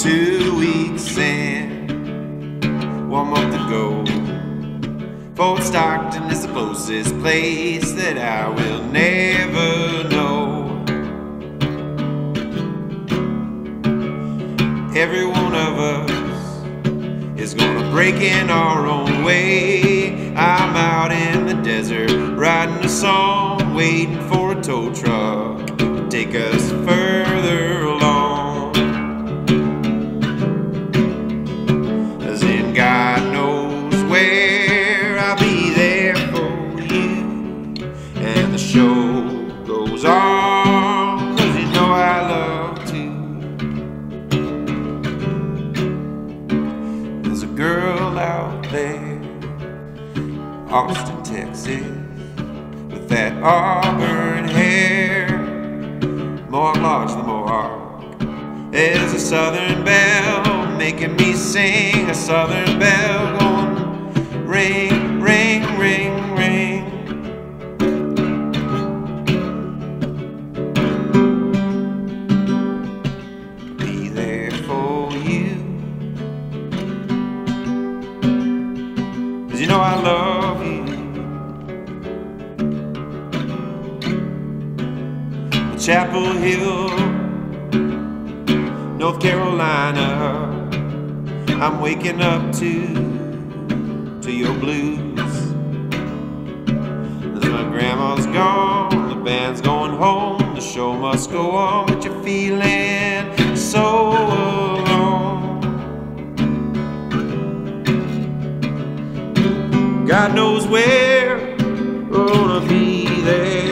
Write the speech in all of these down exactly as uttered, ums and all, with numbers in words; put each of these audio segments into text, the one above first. two weeks in, one month ago. Fort Stockton is the closest place that I will never know. Every one of us is gonna break in our own way. I'm out in the desert writing a song, waiting for a tow truck to take us further along. As in God knows where, I'll be there for you. And the show goes on, 'cause you know I love to. There's a girl out there, Austin, Texas, with that auburn hair, more large than Mohawk. There's a southern bell making me sing, a southern bell going ring, ring, ring, ring. Be there for you, 'cause you know I love you. Chapel Hill, North Carolina, I'm waking up to, to your blues. As my grandma's gone, the band's going home, the show must go on, but you're feeling so alone. God knows where, we're gonna be there.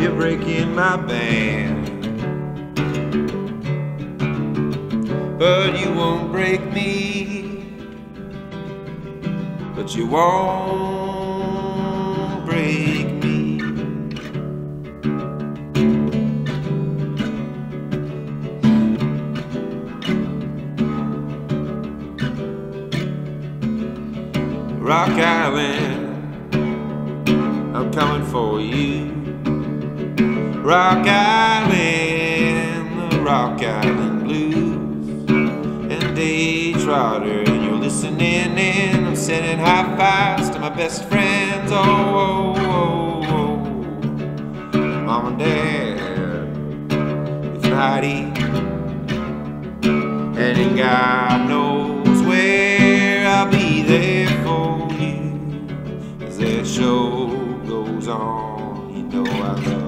You're breaking my band, but you won't break me, but you won't break me. Rock Island, I'm coming for you. Rock Island, the Rock Island blues, and Daytrotter, and you're listening in. I'm sending high fives to my best friends. Oh, oh, oh, oh. Mom and Dad, it's Heidi, and in God knows where, I'll be there for you. As that show goes on, you know I love you.